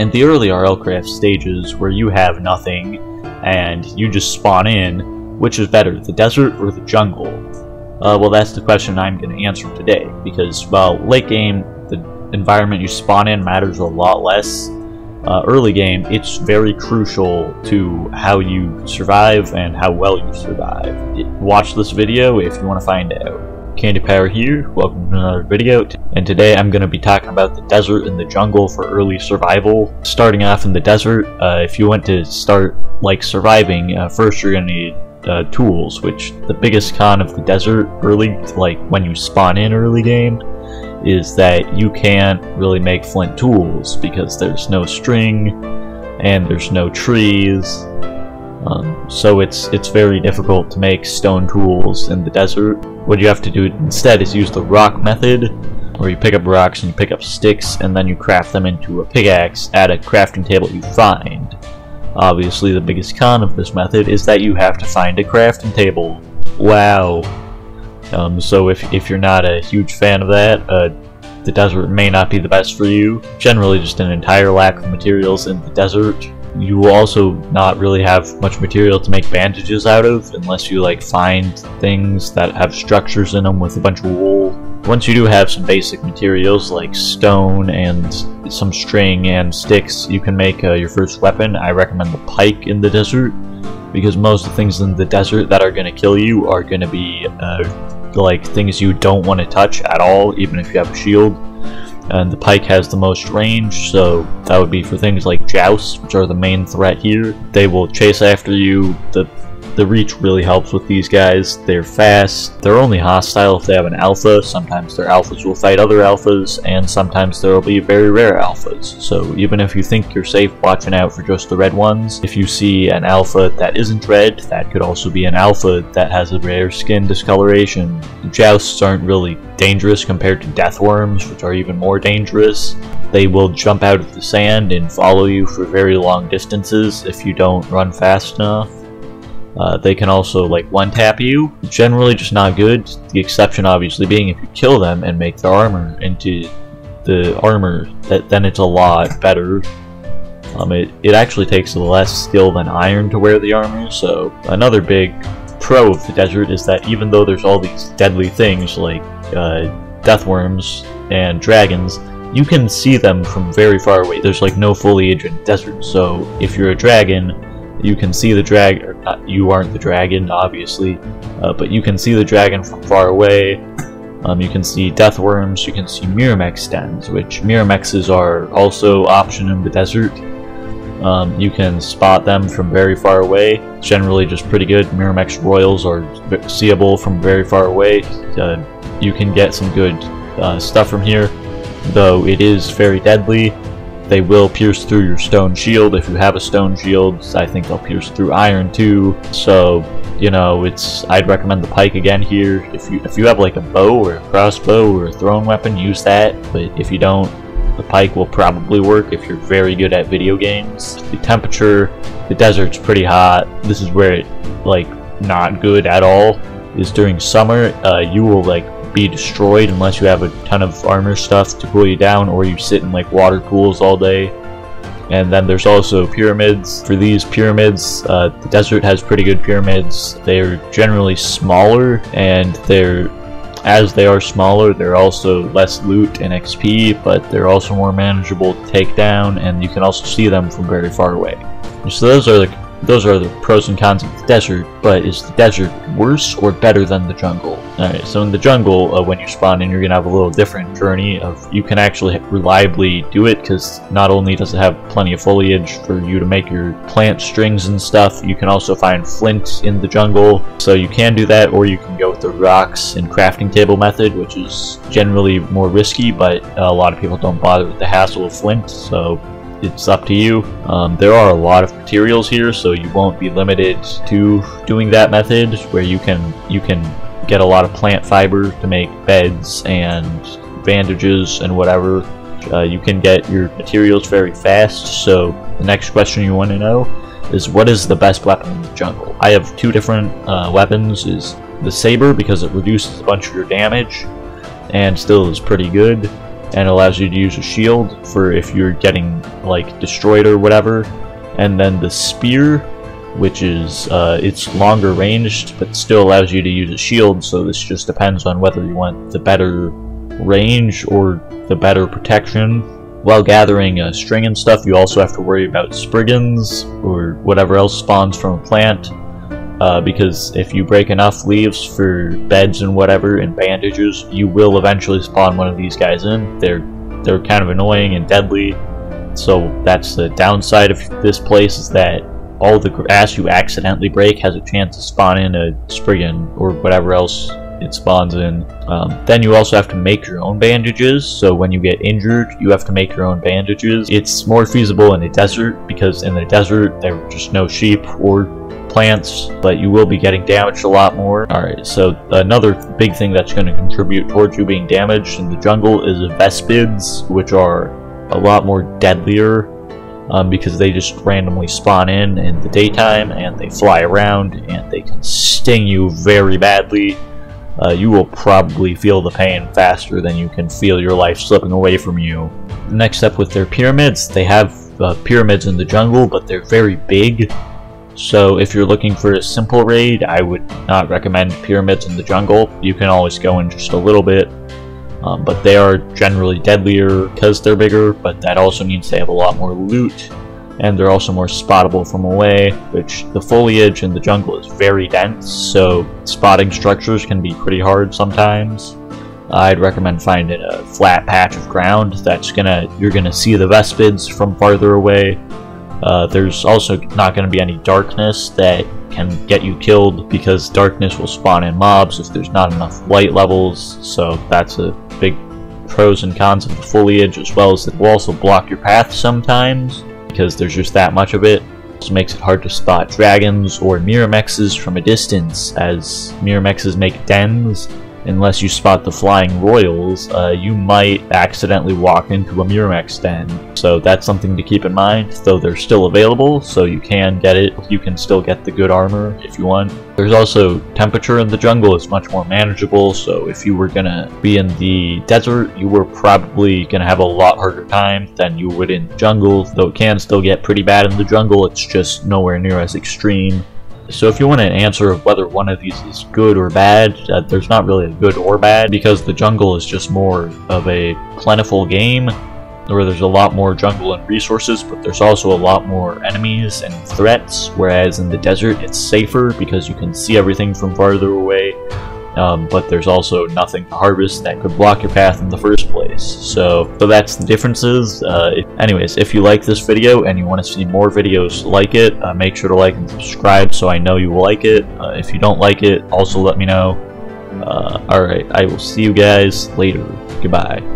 In the early RLCraft stages where you have nothing and you just spawn in, which is better, the desert or the jungle? Well, that's the question I'm going to answer today, because, well, late game, the environment you spawn in matters a lot less. Early game, it's very crucial to how you survive and how well you survive. Watch this video if you want to find out. CandyPower here, welcome to another video, and today I'm going to be talking about the desert and the jungle for early survival. Starting off in the desert, if you want to start, like, surviving, first you're going to need tools, which the biggest con of the desert early, like when you spawn in early game, is that you can't really make flint tools because there's no string and there's no trees, so it's very difficult to make stone tools in the desert. What you have to do instead is use the rock method, where you pick up rocks and you pick up sticks and then you craft them into a pickaxe at a crafting table you find. Obviously the biggest con of this method is that you have to find a crafting table. Wow. So if you're not a huge fan of that, the desert may not be the best for you. Generally just an entire lack of materials in the desert. You will also not really have much material to make bandages out of unless you like find things that have structures in them with a bunch of wool. Once you do have some basic materials like stone and some string and sticks, you can make your first weapon. I recommend the pike in the desert, because most of the things in the desert that are going to kill you are going to be like things you don't want to touch at all, even if you have a shield. And the pike has the most range, so that would be for things like jousts, which are the main threat here. They will chase after you. The reach really helps with these guys. They're fast. They're only hostile if they have an alpha. Sometimes their alphas will fight other alphas, and sometimes there will be very rare alphas. So even if you think you're safe watching out for just the red ones, if you see an alpha that isn't red, that could also be an alpha that has a rare skin discoloration. The jousts aren't really dangerous compared to deathworms, which are even more dangerous. They will jump out of the sand and follow you for very long distances if you don't run fast enough. They can also like one-tap you. Generally just not good, the exception obviously being if you kill them and make their armor into the armor, then it's a lot better. It actually takes less skill than iron to wear the armor, so another big pro of the desert is that even though there's all these deadly things like deathworms and dragons, you can see them from very far away. There's like no foliage in the desert, so if you're a dragon, you can see the dragon. You aren't the dragon, obviously, but you can see the dragon from far away. You can see deathworms, you can see Miramax dens, which Miramexes are also option in the desert. You can spot them from very far away. It's generally just pretty good. Miramax royals are seeable from very far away. You can get some good stuff from here, though it is very deadly. They will pierce through your stone shield. If you have a stone shield, I think they'll pierce through iron too. So, you know, I'd recommend the pike again here. If you have like a bow or a crossbow or a throwing weapon, use that. But if you don't, the pike will probably work if you're very good at video games. The temperature, the desert's pretty hot. This is where it, like, not good at all, is during summer. You will, like, be destroyed unless you have a ton of armor stuff to cool you down, or you sit in like water pools all day. And then there's also pyramids. For these pyramids, the desert has pretty good pyramids. They're generally smaller, and as they are smaller, they're also less loot and XP, but they're also more manageable to take down, and you can also see them from very far away. So those are the pros and cons of the desert, but is the desert worse or better than the jungle? Alright, so in the jungle, when you spawn in, you're going to have a little different journey of you can actually reliably do it, because not only does it have plenty of foliage for you to make your plant strings and stuff, you can also find flint in the jungle. So you can do that, or you can go with the rocks and crafting table method, which is generally more risky, but a lot of people don't bother with the hassle of flint, so it's up to you. There are a lot of materials here, so you won't be limited to doing that method, where you can get a lot of plant fiber to make beds and bandages and whatever. You can get your materials very fast, so the next question you want to know is, what is the best weapon in the jungle? I have two different weapons. Is the saber, because it reduces a bunch of your damage and still is pretty good. and allows you to use a shield for if you're getting like destroyed or whatever. And then the spear, which is it's longer ranged but still allows you to use a shield, so this just depends on whether you want the better range or the better protection. While gathering string and stuff, you also have to worry about spriggans or whatever else spawns from a plant, because if you break enough leaves for beds and whatever and bandages, you will eventually spawn one of these guys in. They're kind of annoying and deadly, so that's the downside of this place, is that all the grass you accidentally break has a chance to spawn in a spriggan or whatever else it spawns in. Then you also have to make your own bandages, so when you get injured you have to make your own bandages. It's more feasible in the desert, because in the desert there are just no sheep or plants, but you will be getting damaged a lot more. Alright, so another big thing that's going to contribute towards you being damaged in the jungle is vespids, which are a lot more deadlier, because they just randomly spawn in the daytime, and they fly around and they can sting you very badly. You will probably feel the pain faster than you can feel your life slipping away from you. Next up, with their pyramids, they have pyramids in the jungle, but they're very big. So if you're looking for a simple raid, I would not recommend pyramids in the jungle. You can always go in just a little bit, but they are generally deadlier because they're bigger, but that also means they have a lot more loot, and they're also more spottable from away, which the foliage in the jungle is very dense, so spotting structures can be pretty hard sometimes. I'd recommend finding a flat patch of ground that's you're gonna see the vespids from farther away. There's also not going to be any darkness that can get you killed, because darkness will spawn in mobs if there's not enough light levels, so that's a big pros and cons of the foliage, as well as it will also block your path sometimes because there's just that much of it. This makes it hard to spot dragons or Miromexes from a distance, as Miromexes make dens. Unless you spot the flying royals, you might accidentally walk into a Murex den. So that's something to keep in mind, though they're still available, so you can get it. You can still get the good armor if you want. There's also temperature in the jungle is much more manageable, so if you were gonna be in the desert, you were probably gonna have a lot harder time than you would in the jungle, though it can still get pretty bad in the jungle, it's just nowhere near as extreme. So if you want an answer of whether one of these is good or bad, there's not really a good or bad, because the jungle is just more of a plentiful game, where there's a lot more jungle and resources, but there's also a lot more enemies and threats, whereas in the desert it's safer because you can see everything from farther away, but there's also nothing to harvest that could block your path in the first place. So that's the differences. Anyways, if you like this video and you want to see more videos like it, make sure to like and subscribe so I know you will like it. If you don't like it, also let me know. Alright, I will see you guys later. Goodbye.